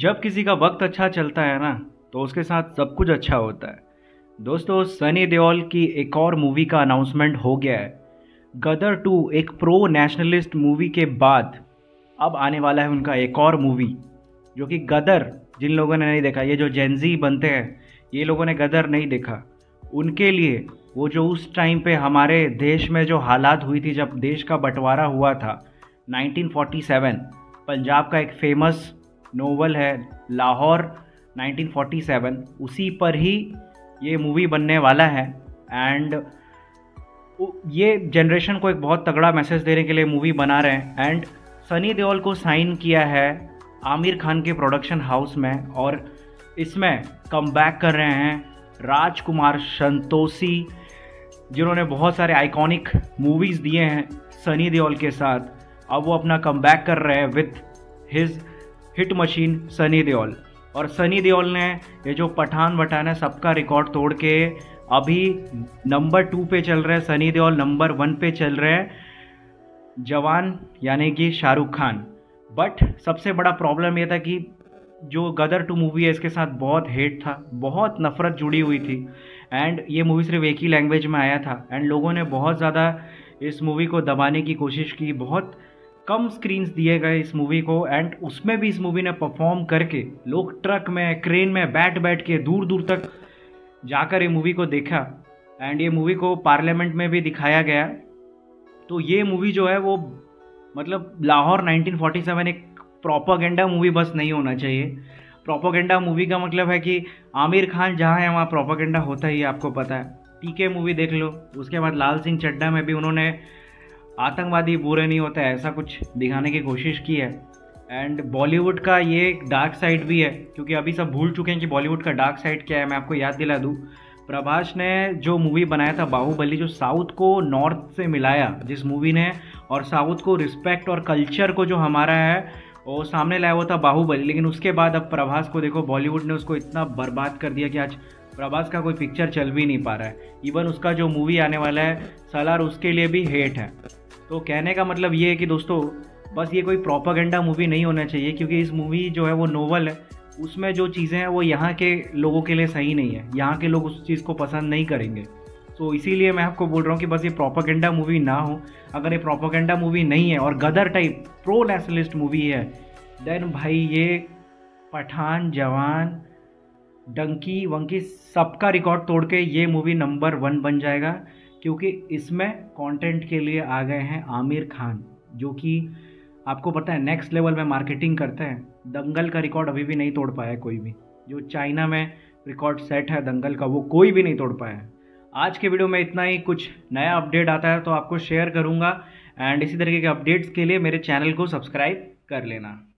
जब किसी का वक्त अच्छा चलता है ना तो उसके साथ सब कुछ अच्छा होता है। दोस्तों, सनी देओल की एक और मूवी का अनाउंसमेंट हो गया है। गदर 2 एक प्रो नेशनलिस्ट मूवी के बाद अब आने वाला है उनका एक और मूवी, जो कि गदर, जिन लोगों ने नहीं देखा, ये जो जेनजी बनते हैं, ये लोगों ने गदर नहीं देखा, उनके लिए वो जो उस टाइम पे हमारे देश में जो हालात हुई थी, जब देश का बंटवारा हुआ था 1947, पंजाब का एक फेमस नोवेल है लाहौर 1947, उसी पर ही ये मूवी बनने वाला है। एंड ये जनरेशन को एक बहुत तगड़ा मैसेज देने के लिए मूवी बना रहे हैं। एंड सनी देओल को साइन किया है आमिर खान के प्रोडक्शन हाउस में, और इसमें कमबैक कर रहे हैं राजकुमार संतोषी, जिन्होंने बहुत सारे आइकॉनिक मूवीज़ दिए हैं सनी देओल के साथ। अब वो अपना कमबैक कर रहे हैं with his hit machine Sunny Deol. और सनी देओल ने ये जो पठान वठान है सबका रिकॉर्ड तोड़ के अभी नंबर 2 पे चल रहे हैं। सनी देओल नंबर 1 पे चल रहे हैं, जवान यानी कि शाहरुख खान। बट सबसे बड़ा प्रॉब्लम ये था कि जो गदर 2 मूवी है इसके साथ बहुत हेट था, बहुत नफरत जुड़ी हुई थी। एंड ये मूवी सिर्फ एक ही लैंग्वेज में आया था, एंड लोगों ने बहुत ज़्यादा इस मूवी को दबाने की कोशिश की। बहुत कम स्क्रीन्स दिए गए इस मूवी को, एंड उसमें भी इस मूवी ने परफॉर्म करके लोग ट्रक में, क्रेन में बैठ के दूर दूर तक जाकर ये मूवी को देखा। एंड ये मूवी को पार्लियामेंट में भी दिखाया गया। तो ये मूवी जो है वो मतलब लाहौर 1947 एक प्रोपागेंडा मूवी बस नहीं होना चाहिए। प्रोपागेंडा मूवी का मतलब है कि आमिर खान जहाँ है वहाँ प्रोपागेंडा होता ही, आपको पता है। पीके मूवी देख लो, उसके बाद लाल सिंह चड्ढा में भी उन्होंने आतंकवादी बुरे नहीं होते ऐसा कुछ दिखाने की कोशिश की है। एंड बॉलीवुड का ये एक डार्क साइड भी है, क्योंकि अभी सब भूल चुके हैं कि बॉलीवुड का डार्क साइड क्या है। मैं आपको याद दिला दूँ, प्रभास ने जो मूवी बनाया था बाहुबली, जो साउथ को नॉर्थ से मिलाया, जिस मूवी ने और साउथ को रिस्पेक्ट और कल्चर को जो हमारा है वो सामने लाया हुआ था बाहुबली। लेकिन उसके बाद अब प्रभास को देखो, बॉलीवुड ने उसको इतना बर्बाद कर दिया कि आज प्रभास का कोई पिक्चर चल भी नहीं पा रहा है। इवन उसका जो मूवी आने वाला है सलार, उसके लिए भी हेट है। तो कहने का मतलब ये है कि दोस्तों, बस ये कोई प्रोपागेंडा मूवी नहीं होना चाहिए, क्योंकि इस मूवी जो है वो नोवेल है। उसमें जो चीज़ें हैं वो यहाँ के लोगों के लिए सही नहीं है, यहाँ के लोग उस चीज़ को पसंद नहीं करेंगे। तो इसीलिए मैं आपको बोल रहा हूँ कि बस ये प्रोपागेंडा मूवी ना हो। अगर ये प्रोपागेंडा मूवी नहीं है और Gadar type pro nationalist movie है, देन भाई ये पठान, जवान, डंकी वंकी सबका रिकॉर्ड तोड़ के ये मूवी नंबर 1 बन जाएगा। क्योंकि इसमें कंटेंट के लिए आ गए हैं आमिर खान, जो कि आपको पता है नेक्स्ट लेवल में मार्केटिंग करते हैं। दंगल का रिकॉर्ड अभी भी नहीं तोड़ पाया कोई भी, जो चाइना में रिकॉर्ड सेट है दंगल का, वो कोई भी नहीं तोड़ पाया है। आज के वीडियो में इतना ही। कुछ नया अपडेट आता है तो आपको शेयर करूंगा, एंड इसी तरीके के अपडेट्स के लिए मेरे चैनल को सब्सक्राइब कर लेना।